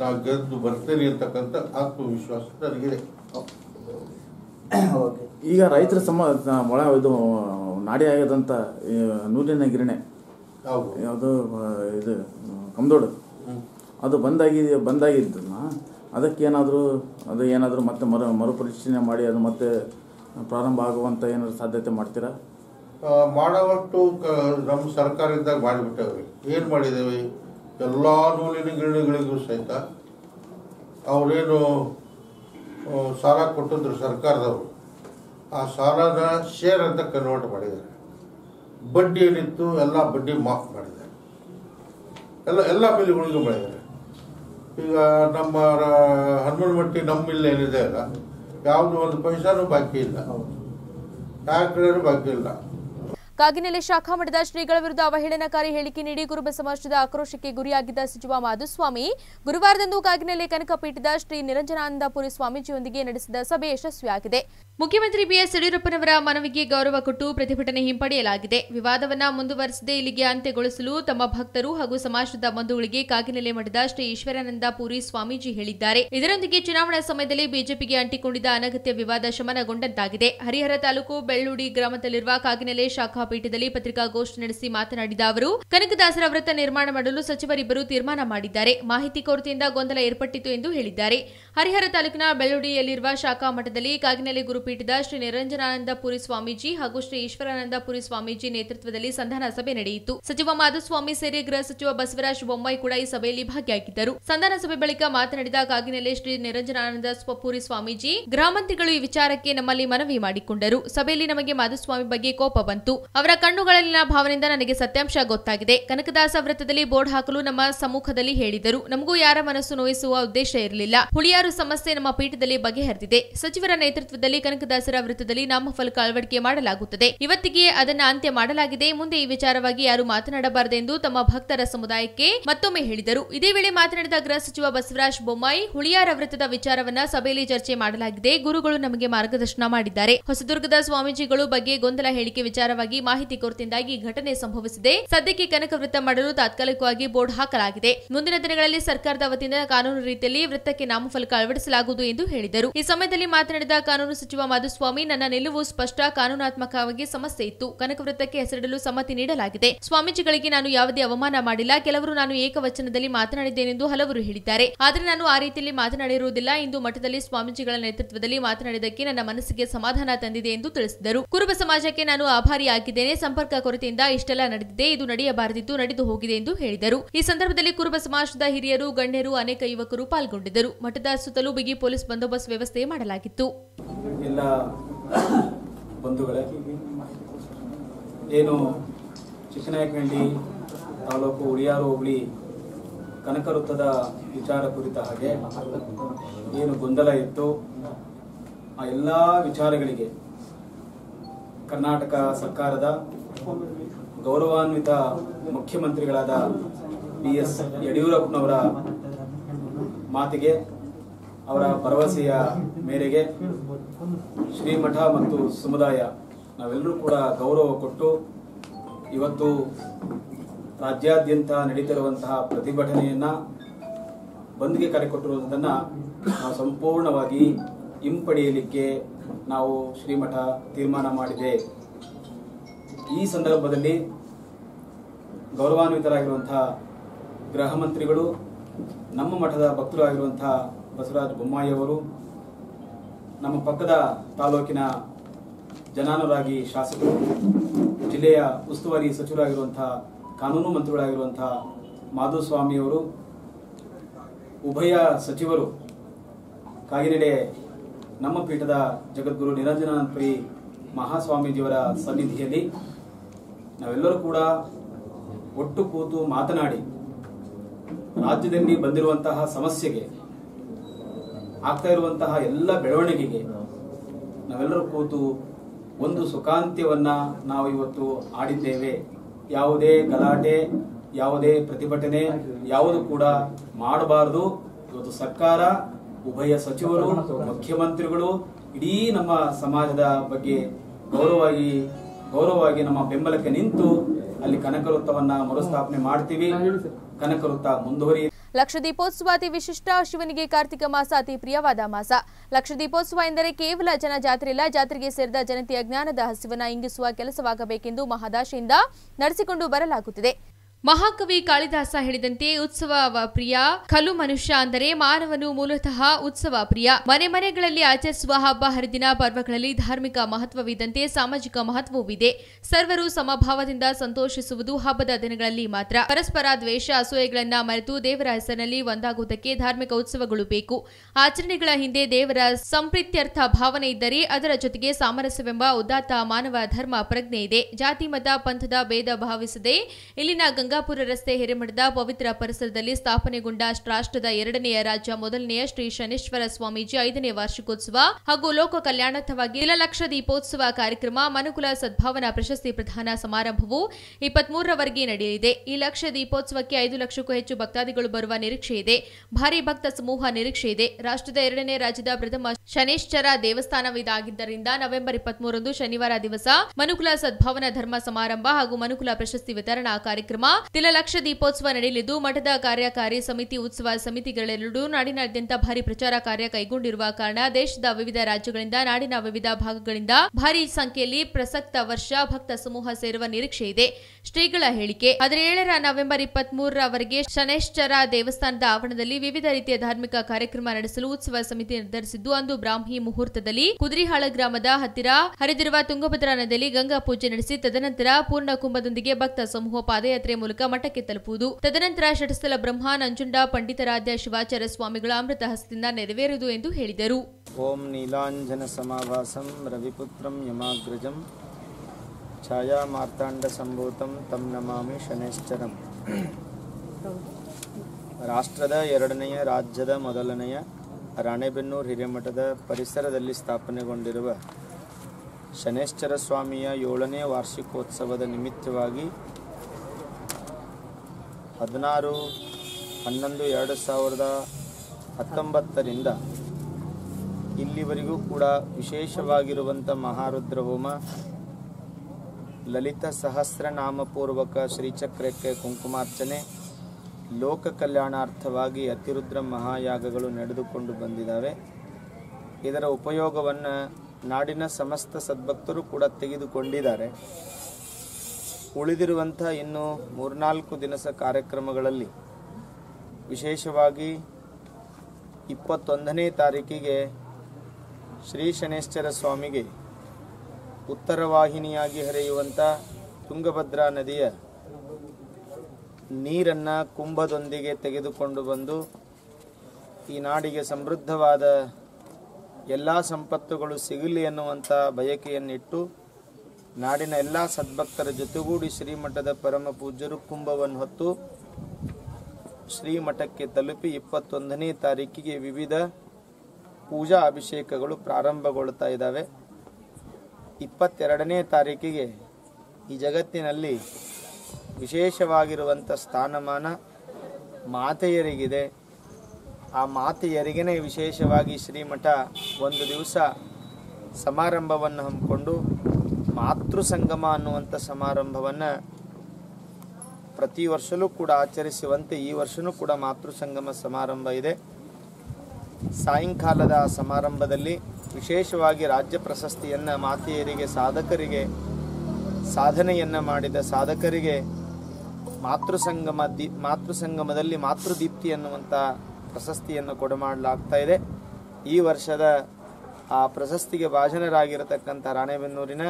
ನಾವು ಗೆದ್ದು ಬರ್ತೇನೆ ಅಂತಕ್ಕಂಥ ಆತ್ಮವಿಶ್ವಾಸ ನನಗಿದೆ. ಈಗ ರೈತರ ಸಮ ಒಳ ಇದು ನಾಡಿಯಾಗದಂಥ ನೂಲಿನ ಗಿರಣೆ ಯಾವುದು ಇದು ಕಮದೋಡು ಅದು ಬಂದಾಗಿ ಬಂದಾಗಿದ್ದನ್ನ ಅದಕ್ಕೇನಾದರೂ ಅದು ಏನಾದರೂ ಮತ್ತೆ ಮರು ಮರುಪರಿಶೀಲನೆ ಮಾಡಿ ಅದು ಮತ್ತೆ ಪ್ರಾರಂಭ ಆಗುವಂಥ ಏನಾದರೂ ಸಾಧ್ಯತೆ ಮಾಡ್ತೀರಾ? ಮಾಡೋವಟ್ಟು ನಮ್ಮ ಸರ್ಕಾರದಾಗ ಮಾಡಿಬಿಟ್ಟವ್ರಿ. ಏನು ಮಾಡಿದ್ದೇವೆ? ಎಲ್ಲ ನೂಲಿನ ಗಿರಣಿಗಳಿಗೂ ಸಹಿತ ಅವರೇನು ಸಾಲ ಕೊಟ್ಟಿದ್ರು ಸರ್ಕಾರದವರು, ಆ ಸಾಲದ ಶೇರ್ ಅಂತ ಕನ್ವರ್ಟ್ ಮಾಡಿದ್ದಾರೆ. ಬಡ್ಡಿ ಏನಿತ್ತು ಎಲ್ಲ ಬಡ್ಡಿ ಮಾಫ್ ಮಾಡಿದ್ದಾರೆ. ಎಲ್ಲ ಎಲ್ಲ ಮಿಲ್ಗಳಿಗೂ ಮಾಡಿದ್ದಾರೆ. ಈಗ ನಮ್ಮ ಹನುಮನ ಮಟ್ಟಿ ನಮ್ಮ ಮಿಲ್ ಏನಿದೆ ಅಲ್ಲ, ಯಾವುದೂ ಒಂದು ಪೈಸಾನೂ ಬಾಕಿ ಇಲ್ಲ, ಯಾವ ಕಡೆಯೂ ಬಾಕಿ ಇಲ್ಲ. ಕಾಗಿನೆಲೆ ಶಾಖಾ ಮಠದ ಶ್ರೀಗಳ ವಿರುದ್ಧ ಅವಹೇಳನಕಾರಿ ಹೇಳಿಕೆ ನೀಡಿ ಕುರುಬ ಸಮಾಜದ ಆಕ್ರೋಶಕ್ಕೆ ಗುರಿಯಾಗಿದ್ದ ಸಚಿವ ಮಾಧುಸ್ವಾಮಿ ಗುರುವಾರದಂದು ಕಾಗಿನೆಲೆ ಕನಕಪೀಠದ ಶ್ರೀ ನಿರಂಜನಾನಂದ ಪುರಿ ಸ್ವಾಮೀಜಿಯೊಂದಿಗೆ ನಡೆಸಿದ ಸಭೆ ಯಶಸ್ವಿಯಾಗಿದೆ. ಮುಖ್ಯಮಂತ್ರಿ ಬಿಎಸ್ ಯಡಿಯೂರಪ್ಪನವರ ಮನವಿಗೆ ಗೌರವ ಕೊಟ್ಟು ಪ್ರತಿಭಟನೆ ಹಿಂಪಡೆಯಲಾಗಿದೆ. ವಿವಾದವನ್ನು ಮುಂದುವರೆಸದೆ ಇಲ್ಲಿಗೆ ಅಂತ್ಯಗೊಳಿಸಲು ತಮ್ಮ ಭಕ್ತರು ಹಾಗೂ ಸಮಾಜದ ಬಂಧುಗಳಿಗೆ ಕಾಗಿನೆಲೆ ಮಠದ ಶ್ರೀ ಈಶ್ವರಾನಂದ ಪುರಿ ಸ್ವಾಮೀಜಿ ಹೇಳಿದ್ದಾರೆ. ಇದರೊಂದಿಗೆ ಚುನಾವಣಾ ಸಮಯದಲ್ಲಿ ಬಿಜೆಪಿಗೆ ಅಂಟಿಕೊಂಡಿದ್ದ ಅನಗತ್ಯ ವಿವಾದ ಶಮನಗೊಂಡಂತಾಗಿದೆ. ಹರಿಹರ ತಾಲೂಕು ಬೆಳ್ಳೂಡಿ ಗ್ರಾಮದಲ್ಲಿರುವ ಕಾಗಿನೆಲೆ ಶಾಖಾ ಪೀಠದಲ್ಲಿ ಪತ್ರಿಕಾಗೋಷ್ಠಿ ನಡೆಸಿ ಮಾತನಾಡಿದ ಅವರು, ಕನಕದಾಸರ ವ್ರತ ನಿರ್ಮಾಣ ಮಾಡಲು ಸಚಿವರಿಬ್ಬರು ತೀರ್ಮಾನ ಮಾಡಿದ್ದಾರೆ. ಮಾಹಿತಿ ಕೊರತೆಯಿಂದ ಗೊಂದಲ ಏರ್ಪಟ್ಟಿತು ಎಂದು ಹೇಳಿದ್ದಾರೆ. ಹರಿಹರ ತಾಲೂಕಿನ ಬೆಳ್ಳುಡಿಯಲ್ಲಿರುವ ಶಾಖಾ ಮಠದಲ್ಲಿ ಕಾಗಿನೆಲೆ ಗುರುಪೀಠದ ಶ್ರೀ ನಿರಂಜನಾನಂದ ಪುರಿ ಸ್ವಾಮೀಜಿ ಹಾಗೂ ಶ್ರೀ ಈಶ್ವರಾನಂದ ಪುರಿ ಸ್ವಾಮೀಜಿ ನೇತೃತ್ವದಲ್ಲಿ ಸಂಧಾನ ಸಭೆ ನಡೆಯಿತು. ಸಚಿವ ಮಾಧುಸ್ವಾಮಿ ಸೇರಿ ಗೃಹ ಸಚಿವ ಬಸವರಾಜ ಬೊಮ್ಮಾಯಿ ಕೂಡ ಈ ಸಭೆಯಲ್ಲಿ ಭಾಗಿಯಾಗಿದ್ದರು. ಸಂಧಾನ ಸಭೆ ಬಳಿಕ ಮಾತನಾಡಿದ ಕಾಗಿನೆಲೆ ಶ್ರೀ ನಿರಂಜನಾನಂದ ಪುರಿ ಸ್ವಾಮೀಜಿ, ಗ್ರಾಮಂತಿಗಳು ಈ ವಿಚಾರಕ್ಕೆ ನಮ್ಮಲ್ಲಿ ಮನವಿ ಮಾಡಿಕೊಂಡರು. ಸಭೆಯಲ್ಲಿ ನಮಗೆ ಮಾಧುಸ್ವಾಮಿ ಬಗ್ಗೆ ಕೋಪ ಬಂತು. ಅವರ ಕಣ್ಣುಗಳಲ್ಲಿನ ಭಾವನೆಯಿಂದ ನನಗೆ ಸತ್ಯಾಂಶ ಗೊತ್ತಾಗಿದೆ. ಕನಕದಾಸ ವ್ರತದಲ್ಲಿ ಬೋರ್ಡ್ ಹಾಕಲು ನಮ್ಮ ಸಮ್ಮುಖದಲ್ಲಿ ಹೇಳಿದರು. ನಮಗೂ ಯಾರ ಮನಸ್ಸು ನೋಯಿಸುವ ಉದ್ದೇಶ ಇರಲಿಲ್ಲ. ಹುಳಿಯಾರು ಸಮಸ್ಯೆ ನಮ್ಮ ಪೀಠದಲ್ಲಿ ಬಗೆಹರಿದಿದೆ. ಸಚಿವರ ನೇತೃತ್ವದಲ್ಲಿ ಕನಕದಾಸರ ವ್ರತದಲ್ಲಿ ನಾಮಫಲಕ ಅಳವಡಿಕೆ ಮಾಡಲಾಗುತ್ತದೆ. ಇವತ್ತಿಗೆ ಅದನ್ನು ಅಂತ್ಯ ಮಾಡಲಾಗಿದೆ. ಮುಂದೆ ಈ ವಿಚಾರವಾಗಿ ಯಾರು ಮಾತನಾಡಬಾರದೆಂದು ತಮ್ಮ ಭಕ್ತರ ಸಮುದಾಯಕ್ಕೆ ಮತ್ತೊಮ್ಮೆ ಹೇಳಿದರು. ಇದೇ ವೇಳೆ ಮಾತನಾಡಿದ ಗೃಹ ಸಚಿವ ಬಸವರಾಜ ಬೊಮ್ಮಾಯಿ, ಹುಳಿಯಾರ ವ್ರತದ ವಿಚಾರವನ್ನ ಸಭೆಯಲ್ಲಿ ಚರ್ಚೆ ಮಾಡಲಾಗಿದೆ. ಗುರುಗಳು ನಮಗೆ ಮಾರ್ಗದರ್ಶನ ಮಾಡಿದ್ದಾರೆ. ಹೊಸದುರ್ಗದ ಸ್ವಾಮೀಜಿಗಳು ಬಗ್ಗೆ ಗೊಂದಲ ಹೇಳಿಕೆ ವಿಚಾರವಾಗಿ ಮಾಹಿತಿ ಕೊರತೆಯಿಂದಾಗಿ ಘಟನೆ ಸಂಭವಿಸಿದೆ. ಸದ್ಯಕ್ಕೆ ಕನಕ ವೃತ್ತ ಮಾಡಲು ತಾತ್ಕಾಲಿಕವಾಗಿ ಬೋರ್ಡ್ ಹಾಕಲಾಗಿದೆ. ಮುಂದಿನ ದಿನಗಳಲ್ಲಿ ಸರ್ಕಾರದ ವತಿಯಿಂದ ಕಾನೂನು ರೀತಿಯಲ್ಲಿ ವೃತ್ತಕ್ಕೆ ನಾಮಫಲಕ ಅಳವಡಿಸಲಾಗುವುದು ಎಂದು ಹೇಳಿದರು. ಈ ಸಮಯದಲ್ಲಿ ಮಾತನಾಡಿದ ಕಾನೂನು ಸಚಿವ ಮಾಧುಸ್ವಾಮಿ, ನನ್ನ ನಿಲುವು ಸ್ಪಷ್ಟ, ಕಾನೂನಾತ್ಮಕವಾಗಿ ಸಮಸ್ಯೆ ಇತ್ತು. ಕನಕ ವೃತ್ತಕ್ಕೆ ಹೆಸರಿಡಲು ಸಮ್ಮತಿ ನೀಡಲಾಗಿದೆ. ಸ್ವಾಮೀಜಿಗಳಿಗೆ ನಾನು ಯಾವುದೇ ಅವಮಾನ ಮಾಡಿಲ್ಲ. ಕೆಲವರು ನಾನು ಏಕವಚನದಲ್ಲಿ ಮಾತನಾಡಿದ್ದೇನೆಂದು ಹಲವರು ಹೇಳಿದ್ದಾರೆ. ಆದರೆ ನಾನು ಆ ರೀತಿಯಲ್ಲಿ ಮಾತನಾಡಿರುವುದಿಲ್ಲ. ಇಂದು ಮಠದಲ್ಲಿ ಸ್ವಾಮೀಜಿಗಳ ನೇತೃತ್ವದಲ್ಲಿ ಮಾತನಾಡಿದ್ದಕ್ಕೆ ನನ್ನ ಮನಸ್ಸಿಗೆ ಸಮಾಧಾನ ತಂದಿದೆ ಎಂದು ತಿಳಿಸಿದರು. ಕುರುಬ ಸಮಾಜಕ್ಕೆ ನಾನು ಆಭಾರಿಯಾಗಿ ಸಂಪರ್ಕ ಕೊರತೆಯಿಂದ ಇಷ್ಟೆಲ್ಲ ನಡೆದಿದೆ. ಇದು ನಡೆಯಬಾರದಿತ್ತು, ನಡೆದು ಹೋಗಿದೆ ಎಂದು ಹೇಳಿದರು. ಈ ಸಂದರ್ಭದಲ್ಲಿ ಕುರುಬ ಸಮಾಜದ ಹಿರಿಯರು, ಗಣ್ಯರು, ಅನೇಕ ಯುವಕರು ಪಾಲ್ಗೊಂಡಿದ್ದರು. ಮಠದ ಸುತ್ತಲೂ ಬಿಗಿ ಪೊಲೀಸ್ ಬಂದೋಬಸ್ತ್ ವ್ಯವಸ್ಥೆ ಮಾಡಲಾಗಿತ್ತು. ಎಲ್ಲ ಬಂಧುಗಳೇ, ಏನು ಚಿಕ್ಕನಾಯಕನಹಳ್ಳಿ ತಾಲೂಕು ಉಳಿಯಾರು ಹೋಬಳಿ ಕನಕ ವೃತ್ತದ ವಿಚಾರ ಕುರಿತ ಹಾಗೆ ಏನು ಗೊಂದಲ ಇತ್ತು ಆ ಎಲ್ಲ ವಿಚಾರಗಳಿಗೆ ಕರ್ನಾಟಕ ಸರ್ಕಾರದ ಗೌರವಾನ್ವಿತ ಮುಖ್ಯಮಂತ್ರಿಗಳಾದ ಬಿ ಎಸ್ ಯಡಿಯೂರಪ್ಪನವರ ಮಾತಿಗೆ ಅವರ ಭರವಸೆಯ ಮೇರೆಗೆ ಶ್ರೀಮಠ ಮತ್ತು ಸಮುದಾಯ ನಾವೆಲ್ಲರೂ ಕೂಡ ಗೌರವ ಕೊಟ್ಟು ಇವತ್ತು ರಾಜ್ಯಾದ್ಯಂತ ನಡೆಯುತ್ತಿರುವಂತಹ ಪ್ರತಿಭಟನೆಯನ್ನು ಬಂದ್ಗೆ ಕರೆ ಕೊಟ್ಟಿರುವುದನ್ನು ನಾವು ಸಂಪೂರ್ಣವಾಗಿ ಹಿಂಪಡೆಯಲಿಕ್ಕೆ ನಾವು ಶ್ರೀಮಠ ತೀರ್ಮಾನ ಮಾಡಿದೆ. ಈ ಸಂದರ್ಭದಲ್ಲಿ ಗೌರವಾನ್ವಿತರಾಗಿರುವಂತಹ ಗೃಹ ಮಂತ್ರಿಗಳು, ನಮ್ಮ ಮಠದ ಭಕ್ತರಾಗಿರುವಂತಹ ಬಸವರಾಜ ಬೊಮ್ಮಾಯಿಯವರು, ನಮ್ಮ ಪಕ್ಕದ ತಾಲೂಕಿನ ಜನಾನುರಾಗಿ ಶಾಸಕರು, ಜಿಲ್ಲೆಯ ಉಸ್ತುವಾರಿ ಸಚಿವರಾಗಿರುವಂತಹ ಕಾನೂನು ಮಂತ್ರಿಗಳಾಗಿರುವಂತಹ ಮಾಧುಸ್ವಾಮಿಯವರು, ಉಭಯ ಸಚಿವರು, ಕಾಗಿನೆಡೆ ನಮ್ಮ ಪೀಠದ ಜಗದ್ಗುರು ನಿರಂಜನಾನಂದಪುರಿ ಮಹಾಸ್ವಾಮೀಜಿಯವರ ಸನ್ನಿಧಿಯಲ್ಲಿ ನಾವೆಲ್ಲರೂ ಕೂಡ ಒಟ್ಟು ಕೂತು ಮಾತನಾಡಿ ರಾಜ್ಯದಲ್ಲಿ ಬಂದಿರುವಂತಹ ಸಮಸ್ಯೆಗೆ, ಆಗ್ತಾ ಇರುವಂತಹ ಎಲ್ಲ ಬೆಳವಣಿಗೆಗೆ ನಾವೆಲ್ಲರೂ ಕೂತು ಒಂದು ಸುಖಾಂತ್ಯವನ್ನು ನಾವು ಇವತ್ತು ಆಡಿದ್ದೇವೆ. ಯಾವುದೇ ಗಲಾಟೆ, ಯಾವುದೇ ಪ್ರತಿಭಟನೆ ಯಾವುದು ಕೂಡ ಮಾಡಬಾರದು. ಇವತ್ತು ಸರ್ಕಾರ, ಉಭಯ ಸಚಿವರು, ಮುಖ್ಯಮಂತ್ರಿಗಳು ಇಡೀ ನಮ್ಮ ಸಮಾಜದ ಬಗ್ಗೆ ಗೌರವವಾಗಿ ಗೌರವವಾಗಿ ನಮ್ಮ ಬೆಂಬಲಕ್ಕೆ ನಿಂತು ಅಲ್ಲಿ ಕನಕ ವೃತ್ತವನ್ನು ಮರುಸ್ಥಾಪನೆ ಮಾಡ್ತೀವಿ. ಕನಕ ವೃತ್ತ ಮುಂದುವರಿ. ಲಕ್ಷದೀಪೋತ್ಸವ ಅತಿ ವಿಶಿಷ್ಟ. ಶಿವನಿಗೆ ಕಾರ್ತಿಕ ಮಾಸ ಅತಿ ಪ್ರಿಯವಾದ ಮಾಸ. ಲಕ್ಷದೀಪೋತ್ಸವ ಎಂದರೆ ಕೇವಲ ಜನ ಜಾತ್ರೆಯಲ್ಲ, ಜಾತ್ರೆಗೆ ಸೇರಿದ ಜನತೆಯ ಜ್ಞಾನದ ಹಸಿವನ್ನು ಇಂಗಿಸುವ ಕೆಲಸವಾಗಬೇಕೆಂದು ಮಹದಾಶೆಯಿಂದ ನಡೆಸಿಕೊಂಡು ಬರಲಾಗುತ್ತಿದೆ. ಮಹಾಕವಿ ಕಾಳಿದಾಸ ಹೇಳಿದಂತೆ ಉತ್ಸವ ಪ್ರಿಯ ಕಲು ಮನುಷ್ಯ ಅಂದರೆ ಮಾನವನು ಮೂಲತಃ ಉತ್ಸವ ಪ್ರಿಯ. ಮನೆ ಮನೆಗಳಲ್ಲಿ ಆಚರಿಸುವ ಹಬ್ಬ ಹರಿದಿನ ಪರ್ವಗಳಲ್ಲಿ ಧಾರ್ಮಿಕ ಮಹತ್ವವಿದ್ದಂತೆ ಸಾಮಾಜಿಕ ಮಹತ್ವವೂ ಇದೆ. ಸರ್ವರು ಸಮಭಾವದಿಂದ ಸಂತೋಷಿಸುವುದು ಹಬ್ಬದ ದಿನಗಳಲ್ಲಿ ಮಾತ್ರ. ಪರಸ್ಪರ ದ್ವೇಷ ಅಸೂಯೆಗಳನ್ನ ಮರೆತು ದೇವರ ಹೆಸರಿನಲ್ಲಿ ಒಂದಾಗುವುದಕ್ಕೆ ಧಾರ್ಮಿಕ ಉತ್ಸವಗಳು ಬೇಕು. ಆಚರಣೆಗಳ ಹಿಂದೆ ದೇವರ ಸಂಪ್ರೀತ್ಯರ್ಥ ಭಾವನೆ ಇದ್ದರೆ ಅದರ ಜೊತೆಗೆ ಸಾಮರಸ್ಯವೆಂಬ ಉದಾತ್ತ ಮಾನವ ಧರ್ಮ ಪ್ರಜ್ಞೆ ಇದೆ. ಜಾತಿ ಮತ ಪಂಥದ ಭೇದ ಭಾವಿಸದೆ ಇಲ್ಲಿನ ಗಂಗಾಪುರ ರಸ್ತೆ ಹಿರೇಮಠದ ಪವಿತ್ರ ಪರಿಸರದಲ್ಲಿ ಸ್ಥಾಪನೆಗೊಂಡ ರಾಷ್ಟ್ರದ ಎರಡನೆಯ ರಾಜ್ಯ ಮೊದಲನೆಯ ಶ್ರೀ ಶನೇಶ್ವರ ಸ್ವಾಮೀಜಿ ಐದನೇ ವಾರ್ಷಿಕೋತ್ಸವ ಹಾಗೂ ಲೋಕ ಕಲ್ಯಾಣಾರ್ಥವಾಗಿ ಲಕ್ಷ ದೀಪೋತ್ಸವ ಕಾರ್ಯಕ್ರಮ ಮನುಕುಲ ಸದ್ಭಾವನಾ ಪ್ರಶಸ್ತಿ ಪ್ರದಾನ ಸಮಾರಂಭವು ಇಪ್ಪತ್ಮೂರರವರೆಗೆ ನಡೆಯಲಿದೆ. ಈ ಲಕ್ಷ ದೀಪೋತ್ಸವಕ್ಕೆ ಐದು ಲಕ್ಷಕ್ಕೂ ಹೆಚ್ಚು ಭಕ್ತಾದಿಗಳು ಬರುವ ನಿರೀಕ್ಷೆ ಇದೆ. ಭಾರಿ ಭಕ್ತ ಸಮೂಹ ನಿರೀಕ್ಷೆ ಇದೆ. ರಾಷ್ಟ್ರದ ಎರಡನೇ ರಾಜ್ಯದ ಪ್ರಥಮ ಶನೇಶ್ವರ ದೇವಸ್ಥಾನವಿದಾಗಿದ್ದರಿಂದ ನವೆಂಬರ್ ಇಪ್ಪತ್ಮೂರರಂದು ಶನಿವಾರ ದಿವಸ ಮನುಕುಲ ಸದ್ಭಾವನಾ ಧರ್ಮ ಸಮಾರಂಭ ಹಾಗೂ ಮನುಕುಲ ಪ್ರಶಸ್ತಿ ವಿತರಣಾ ಕಾರ್ಯಕ್ರಮ ತಿಲಲಕ್ಷ ದೀಪೋತ್ಸವ ನಡೆಯಲಿದ್ದು ಮಠದ ಕಾರ್ಯಕಾರಿ ಸಮಿತಿ, ಉತ್ಸವ ಸಮಿತಿಗಳೆರಡೂ ನಾಡಿನಾದ್ಯಂತ ಭಾರಿ ಪ್ರಚಾರ ಕಾರ್ಯ ಕೈಗೊಂಡಿರುವ ಕಾರಣ ದೇಶದ ವಿವಿಧ ರಾಜ್ಯಗಳಿಂದ, ನಾಡಿನ ವಿವಿಧ ಭಾಗಗಳಿಂದ ಭಾರಿ ಸಂಖ್ಯೆಯಲ್ಲಿ ಪ್ರಸಕ್ತ ವರ್ಷ ಭಕ್ತ ಸಮೂಹ ಸೇರುವ ನಿರೀಕ್ಷೆ ಇದೆ. ಶ್ರೀಗಳ ಹೇಳಿಕೆ. ಹದಿನೇಳರ ನವೆಂಬರ್ ಇಪ್ಪತ್ತ್ ಮೂರರವರೆಗೆ ಶನೇಶ್ವರ ದೇವಸ್ಥಾನದ ಆವರಣದಲ್ಲಿ ವಿವಿಧ ರೀತಿಯ ಧಾರ್ಮಿಕ ಕಾರ್ಯಕ್ರಮ ನಡೆಸಲು ಉತ್ಸವ ಸಮಿತಿ ನಿರ್ಧರಿಸಿದ್ದು, ಅಂದು ಬ್ರಾಹ್ಮಿ ಮುಹೂರ್ತದಲ್ಲಿ ಕುದುರಿಹಾಳ ಗ್ರಾಮದ ಹತ್ತಿರ ಹರಿದಿರುವ ತುಂಗಭದ್ರಾ ನದಿಯಲ್ಲಿ ಗಂಗಾ ಪೂಜೆ ನಡೆಸಿ ತದನಂತರ ಪೂರ್ಣ ಕುಂಭದೊಂದಿಗೆ ಭಕ್ತ ಸಮೂಹ ಪಾದಯಾತ್ರೆ ಮೂಲಕ ಮಠಕ್ಕೆ ತಲುಪುವುದು. ತದನಂತರ ಷಟಸ್ಥಲ ಬ್ರಹ್ಮ ನಂಜುಂಡ ಪಂಡಿತಾರಾಧ್ಯ ಶಿವಾಚಾರ್ಯ ಸ್ವಾಮಿಗಳ ಅಮೃತ ಹಸ್ತದಿಂದ ನೆರವೇರುವುದು ಎಂದು ಹೇಳಿದರು. ಓಂ ನೀಲಾಂಜನ ಸಮಾಭಾಸಂ ರವಿಪುತ್ರಂ ಯಮಾಗ್ರಜಂ ಛಾಯಾ ಮಾರ್ತಾಂಡ ಸಂಭೂತಂ ತಂ ನಮಾಮಿ ಶನೇಶ್ಚರಂ. ರಾಷ್ಟ್ರದ ಎರಡನೆಯ ರಾಜ್ಯದ ಮೊದಲನೆಯ ರಾಣೆಬೆನ್ನೂರು ಹಿರೇಮಠದ ಪರಿಸರದಲ್ಲಿ ಸ್ಥಾಪನೆಗೊಂಡಿರುವ ಶನೇಶ್ಚರ ಸ್ವಾಮಿಯ ಏಳನೇ ವಾರ್ಷಿಕೋತ್ಸವದ ನಿಮಿತ್ತವಾಗಿ ಹದಿನಾರು ಹನ್ನೊಂದು ಎರಡು ಸಾವಿರದ ಹತ್ತೊಂಬತ್ತರಿಂದ ಇಲ್ಲಿವರೆಗೂ ಕೂಡ ವಿಶೇಷವಾಗಿರುವಂಥ ಮಹಾರುದ್ರ ಹೋಮ, ಲಲಿತ ಸಹಸ್ರನಾಮಪೂರ್ವಕ ಶ್ರೀಚಕ್ರಕ್ಕೆ ಕುಂಕುಮಾರ್ಚನೆ, ಲೋಕ ಕಲ್ಯಾಣಾರ್ಥವಾಗಿ ಅತಿರುದ್ರ ಮಹಾಯಾಗಗಳು ನಡೆದುಕೊಂಡು ಬಂದಿದ್ದಾವೆ. ಇದರ ಉಪಯೋಗವನ್ನು ನಾಡಿನ ಸಮಸ್ತ ಸದ್ಭಕ್ತರು ಕೂಡ ತೆಗೆದುಕೊಂಡಿದ್ದಾರೆ. ಉಳಿದಿರುವಂಥ ಇನ್ನು ಮೂರ್ನಾಲ್ಕು ದಿನಸ ಕಾರ್ಯಕ್ರಮಗಳಲ್ಲಿ ವಿಶೇಷವಾಗಿ ಇಪ್ಪತ್ತೊಂದನೇ ತಾರೀಕಿಗೆ ಶ್ರೀ ಶನೇಶ್ವರ ಸ್ವಾಮಿಗೆ ಉತ್ತರವಾಹಿನಿಯಾಗಿ ಹರಿಯುವಂಥ ತುಂಗಭದ್ರಾ ನದಿಯ ನೀರನ್ನು ಕುಂಭದೊಂದಿಗೆ ತೆಗೆದುಕೊಂಡು ಬಂದು ಈ ನಾಡಿಗೆ ಸಮೃದ್ಧವಾದ ಎಲ್ಲ ಸಂಪತ್ತುಗಳು ಸಿಗಲಿ ಎನ್ನುವಂಥ ಬಯಕೆಯನ್ನಿಟ್ಟು ನಾಡಿನ ಎಲ್ಲ ಸದ್ಭಕ್ತರ ಜೊತೆಗೂಡಿ ಶ್ರೀಮಠದ ಪರಮ ಪೂಜ್ಯರು ಕುಂಭವನ್ನು ಹೊತ್ತು ಶ್ರೀ ಮಠಕ್ಕೆ ತಲುಪಿ ಇಪ್ಪತ್ತೊಂದನೇ ತಾರೀಕಿಗೆ ವಿವಿಧ ಪೂಜಾ ಅಭಿಷೇಕಗಳು ಪ್ರಾರಂಭಗೊಳ್ಳುತ್ತಾ ಇದ್ದಾವೆ. ಇಪ್ಪತ್ತೆರಡನೇ ತಾರೀಕಿಗೆ ಈ ಜಗತ್ತಿನಲ್ಲಿ ವಿಶೇಷವಾಗಿರುವಂಥ ಸ್ಥಾನಮಾನ ಮಾತೆಯರಿಗಿದೆ. ಆ ಮಾತೆಯರಿಗೇ ವಿಶೇಷವಾಗಿ ಶ್ರೀಮಠ ಒಂದು ದಿವಸ ಸಮಾರಂಭವನ್ನು ಹಮ್ಮಿಕೊಂಡು ಮಾತೃ ಸಂಗಮ ಅನ್ನುವಂಥ ಸಮಾರಂಭವನ್ನು ಪ್ರತಿ ವರ್ಷವೂ ಕೂಡ ಆಚರಿಸುವಂತೆ ಈ ವರ್ಷವೂ ಕೂಡ ಮಾತೃ ಸಂಗಮ ಸಮಾರಂಭ ಇದೆ. ಸಾಯಂಕಾಲದ ಸಮಾರಂಭದಲ್ಲಿ ವಿಶೇಷವಾಗಿ ರಾಜ್ಯ ಪ್ರಶಸ್ತಿಯನ್ನು ಮಾತೆಯರಿಗೆ, ಸಾಧಕರಿಗೆ, ಸಾಧನೆಯನ್ನು ಮಾಡಿದ ಸಾಧಕರಿಗೆ ಮಾತೃ ಸಂಗಮ ದಿ ಮಾತೃ ಸಂಗಮದಲ್ಲಿ ಮಾತೃದೀಪ್ತಿ ಅನ್ನುವಂಥ ಪ್ರಶಸ್ತಿಯನ್ನು ಕೊಡಮಾಡಲಾಗ್ತಾ ಇದೆ. ಈ ವರ್ಷದ ಆ ಪ್ರಶಸ್ತಿಗೆ ಭಾಜನರಾಗಿರತಕ್ಕಂಥ ರಾಣೆಬೆನ್ನೂರಿನ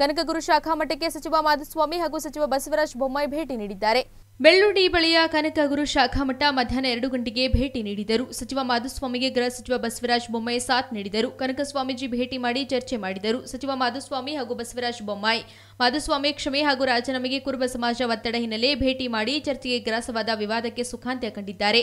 ಕನಕಗುರು ಶಾಖಾ ಮಠಕ್ಕೆ ಸಚಿವ ಮಾಧುಸ್ವಾಮಿ ಹಾಗೂ ಸಚಿವ ಬಸವರಾಜ ಬೊಮ್ಮಾಯಿ ಭೇಟಿ ನೀಡಿದ್ದಾರೆ. ಬೆಳ್ಳೂಡಿ ಬಳಿಯ ಕನಕಗುರು ಶಾಖಾ ಮಠ ಮಧ್ಯಾಹ್ನ ಎರಡು ಗಂಟೆಗೆ ಭೇಟಿ ನೀಡಿದರು. ಸಚಿವ ಮಾಧುಸ್ವಾಮಿಗೆ ಗೃಹ ಸಚಿವ ಬಸವರಾಜ ಬೊಮ್ಮಾಯಿ ಸಾಥ್ ನೀಡಿದರು. ಕನಕ ಸ್ವಾಮೀಜಿ ಭೇಟಿ ಮಾಡಿ ಚರ್ಚೆ ಮಾಡಿದರು. ಸಚಿವ ಮಾಧುಸ್ವಾಮಿ ಹಾಗೂ ಬಸವರಾಜ ಬೊಮ್ಮಾಯಿ ಮಾಧುಸ್ವಾಮಿ ಕ್ಷಮೆ ಹಾಗೂ ರಾಜೀನಾಮೆಗೆ ಕುರುಬ ಸಮಾಜ ಒತ್ತಡ ಹಿನ್ನೆಲೆ ಭೇಟಿ ಮಾಡಿ ಚರ್ಚೆಗೆ ಗ್ರಾಸವಾದ ವಿವಾದಕ್ಕೆ ಸುಖಾಂತ್ಯ ಕಂಡಿದ್ದಾರೆ.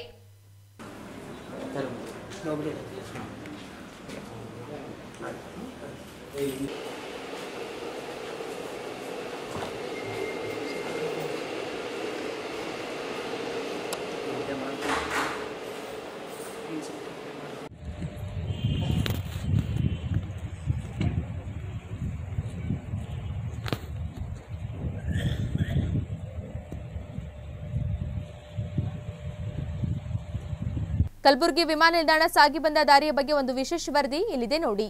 ಕಲಬುರಗಿ ವಿಮಾನ ನಿಲ್ದಾಣ ಸಾಗಿ ಬಂದ ದಾರಿಯ ಬಗ್ಗೆ ಒಂದು ವಿಶೇಷ ವರದಿ ಇಲ್ಲಿದೆ ನೋಡಿ.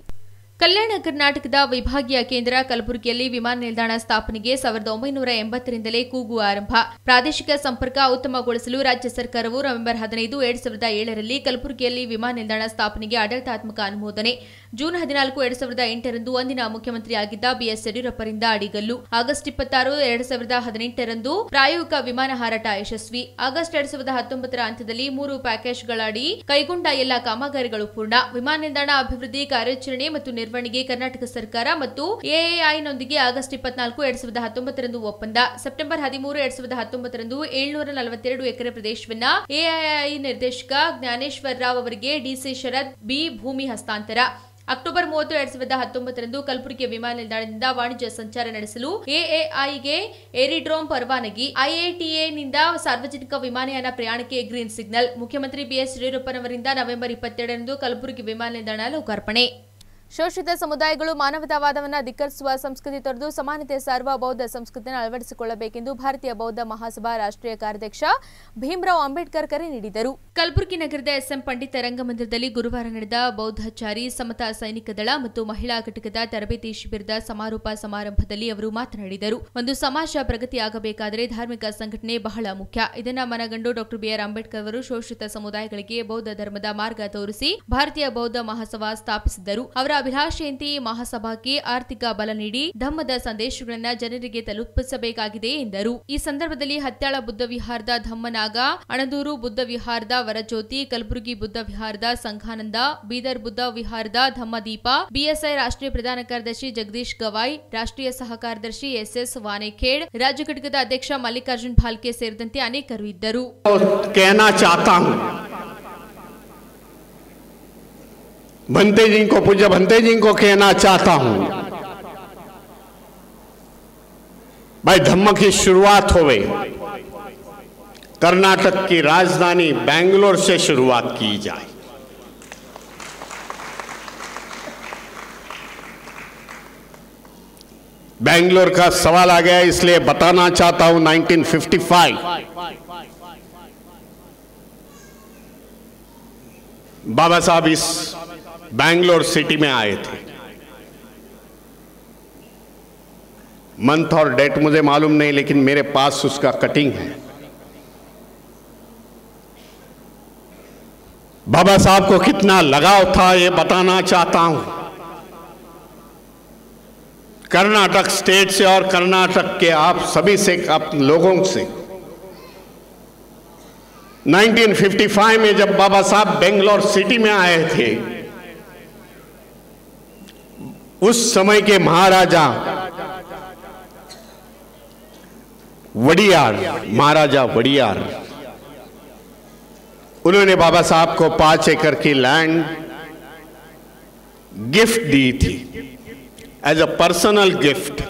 ಕಲ್ಯಾಣ ಕರ್ನಾಟಕದ ವಿಭಾಗೀಯ ಕೇಂದ್ರ ಕಲಬುರಗಿಯಲ್ಲಿ ವಿಮಾನ ನಿಲ್ದಾಣ ಸ್ಥಾಪನೆಗೆ ಸಾವಿರದ ಒಂಬೈನೂರ ಎಂಬತ್ತರಿಂದಲೇ ಕೂಗು ಆರಂಭ. ಪ್ರಾದೇಶಿಕ ಸಂಪರ್ಕ ಉತ್ತಮಗೊಳಿಸಲು ರಾಜ್ಯ ಸರ್ಕಾರವು ನವೆಂಬರ್ ಹದಿನೈದು ಎರಡ್ ಸಾವಿರದ ಏಳರಲ್ಲಿ ಕಲಬುರಗಿಯಲ್ಲಿ ವಿಮಾನ ನಿಲ್ದಾಣ ಸ್ಥಾಪನೆಗೆ ಆಡಳಿತಾತ್ಮಕ ಅನುಮೋದನೆ, ಜೂನ್ ಹದಿನಾಲ್ಕು ಎರಡ್ ಸಾವಿರದ ಎಂಟರಂದು ಅಂದಿನ ಮುಖ್ಯಮಂತ್ರಿಯಾಗಿದ್ದ ಬಿಎಸ್ ಯಡಿಯೂರಪ್ಪರಿಂದ ಅಡಿಗಲ್ಲು, ಆಗಸ್ಟ್ ಇಪ್ಪತ್ತಾರು ಎರಡ್ ಸಾವಿರದ ಹದಿನೆಂಟರಂದು ಪ್ರಾಯೋಗಿಕ ವಿಮಾನ ಹಾರಾಟ ಯಶಸ್ವಿ, ಆಗಸ್ಟ್ ಎರಡ್ ಸಾವಿರದ ಹತ್ತೊಂಬತ್ತರ ಅಂತ್ಯದಲ್ಲಿ ಮೂರು ಪ್ಯಾಕೇಜ್ಗಳಡಿ ಕೈಗೊಂಡ ಎಲ್ಲ ಕಾಮಗಾರಿಗಳು ಪೂರ್ಣ. ವಿಮಾನ ನಿಲ್ದಾಣ ಅಭಿವೃದ್ಧಿ ಕಾರ್ಯಾಚರಣೆ ಮತ್ತು ನಿರ್ವಹಣೆಗೆ ಕರ್ನಾಟಕ ಸರ್ಕಾರ ಮತ್ತು ಎಎಐನೊಂದಿಗೆ ಆಗಸ್ಟ್ ಇಪ್ಪತ್ನಾಲ್ಕು ಎರಡ್ ಸಾವಿರದ ಹತ್ತೊಂಬತ್ತರಂದು ಒಪ್ಪಂದ. ಸೆಪ್ಟೆಂಬರ್ ಹದಿಮೂರು ಎರಡ್ ಸಾವಿರದ ಹತ್ತೊಂಬತ್ತರಂದು ಏಳ್ನೂರ ನಲವತ್ತೆರಡು ಎಕರೆ ಪ್ರದೇಶವನ್ನ ಎಎಐ ನಿರ್ದೇಶಕ ಜ್ಞಾನೇಶ್ವರ ರಾವ್ ಅವರಿಗೆ ಡಿಸಿ ಶರತ್ ಬಿ ಭೂಮಿ ಹಸ್ತಾಂತರ. ಅಕ್ಟೋಬರ್ ಮೂವತ್ತು ಎರಡ್ ಸಾವಿರದ ಹತ್ತೊಂಬತ್ತರಂದು ಕಲಬುರಗಿ ವಿಮಾನ ನಿಲ್ದಾಣದಿಂದ ವಾಣಿಜ್ಯ ಸಂಚಾರ ನಡೆಸಲು ಎಎಐಗೆ ಏರಿಡ್ರೋಮ್ ಪರವಾನಗಿ, ಐಎಟಿಎನಿಂದ ಸಾರ್ವಜನಿಕ ವಿಮಾನಯಾನ ಪ್ರಯಾಣಕ್ಕೆ ಗ್ರೀನ್ ಸಿಗ್ನಲ್. ಮುಖ್ಯಮಂತ್ರಿ ಬಿಎಸ್ ಯಡಿಯೂರಪ್ಪನವರಿಂದ ನವೆಂಬರ್ ಇಪ್ಪತ್ತೆರಡರಂದು ಕಲಬುರಗಿ ವಿಮಾನ ನಿಲ್ದಾಣ ಲೋಕಾರ್ಪಣೆ. ಶೋಷಿತ ಸಮುದಾಯಗಳು ಮಾನವತಾವಾದವನ್ನು ಧಿಕ್ಕರಿಸುವ ಸಂಸ್ಕೃತಿ ತೊರೆದು ಸಮಾನತೆ ಸಾರುವ ಬೌದ್ಧ ಸಂಸ್ಕೃತಿಯನ್ನು ಅಳವಡಿಸಿಕೊಳ್ಳಬೇಕೆಂದು ಭಾರತೀಯ ಬೌದ್ಧ ಮಹಾಸಭಾ ರಾಷ್ಟ್ರೀಯ ಕಾರ್ಯಾಧ್ಯಕ್ಷ ಭೀಮರಾವ್ ಅಂಬೇಡ್ಕರ್ ಕರೆ ನೀಡಿದರು. ಕಲಬುರಗಿ ನಗರದ ಎಸ್ಎಂ ಪಂಡಿತ ರಂಗಮಂದಿರದಲ್ಲಿ ಗುರುವಾರ ನಡೆದ ಬೌದ್ಧಚಾರಿ ಸಮತಾ ಸೈನಿಕ ದಳ ಮತ್ತು ಮಹಿಳಾ ಘಟಕದ ತರಬೇತಿ ಶಿಬಿರದ ಸಮಾರೋಪ ಸಮಾರಂಭದಲ್ಲಿ ಅವರು ಮಾತನಾಡಿದರು. ಒಂದು ಸಮಾಜ ಪ್ರಗತಿಯಾಗಬೇಕಾದರೆ ಧಾರ್ಮಿಕ ಸಂಘಟನೆ ಬಹಳ ಮುಖ್ಯ. ಇದನ್ನು ಮನಗಂಡು ಡಾಕ್ಟರ್ ಬಿಆರ್ ಅಂಬೇಡ್ಕರ್ ಅವರು ಶೋಷಿತ ಸಮುದಾಯಗಳಿಗೆ ಬೌದ್ಧ ಧರ್ಮದ ಮಾರ್ಗ ತೋರಿಸಿ ಭಾರತೀಯ ಬೌದ್ಧ ಮಹಾಸಭಾ ಸ್ಥಾಪಿಸಿದ್ದರು. ಅವರ ಅಭಿಲಾಷೆಯಂತೆ ಮಹಾಸಭಾಕ್ಕೆ ಆರ್ಥಿಕ ಬಲ ನೀಡಿ ಧಮ್ಮದ ಸಂದೇಶಗಳನ್ನು ಜನರಿಗೆ ತಲುಪಿಸಬೇಕಾಗಿದೆ ಎಂದರು. ಈ ಸಂದರ್ಭದಲ್ಲಿ ಹತ್ಯಾಳ ಬುದ್ಧ ವಿಹಾರದ ಧಮ್ಮನಾಗ, ಅಣದೂರು ಬುದ್ಧ ವಿಹಾರದ ವರಜ್ಯೋತಿ, ಕಲಬುರಗಿ ಬುದ್ಧ ವಿಹಾರದ ಸಂಘಾನಂದ, ಬೀದರ್ ಬುದ್ಧ ವಿಹಾರದ ಧಮ್ಮದೀಪ, ಬಿಎಸ್ಐ ರಾಷ್ಟ್ರೀಯ ಪ್ರಧಾನ ಕಾರ್ಯದರ್ಶಿ ಜಗದೀಶ್ ಗವಾಯ್, ರಾಷ್ಟ್ರೀಯ ಸಹ ಕಾರ್ಯದರ್ಶಿ ಎಸ್ಎಸ್ ವಾನೇಖೇಡ್, ರಾಜ್ಯ ಘಟಕದ ಅಧ್ಯಕ್ಷ ಮಲ್ಲಿಕಾರ್ಜುನ್ ಭಾಲ್ಕೆ ಸೇರಿದಂತೆ ಅನೇಕರು ಇದ್ದರು. भंते जी को पूज्य भंते जी को कहना चाहता हूं, भाई धम्म की शुरुआत हो गई, कर्नाटक की राजधानी बेंगलोर से शुरुआत की जाए. बेंगलोर का सवाल आ गया, इसलिए बताना चाहता हूं नाइनटीन फिफ्टी फाइव बाबा साहब इस बैंगलोर सिटी में आए थे. मंथ और डेट मुझे मालूम नहीं, लेकिन मेरे पास उसका कटिंग है. बाबा साहब को कितना लगाव था ये बताना चाहता हूं. कर्नाटक स्टेट से और कर्नाटक के आप सभी से, आप लोगों से, नाइनटीन फिफ्टी फाइव में जब बाबा साहब बेंगलोर सिटी में आए थे, उस समय के महाराजा वडियार, महाराजा वडियार उन्होंने बाबा साहब को पांच एकड़ की लैंड गिफ्ट दी थी एज अ पर्सनल गिफ्ट.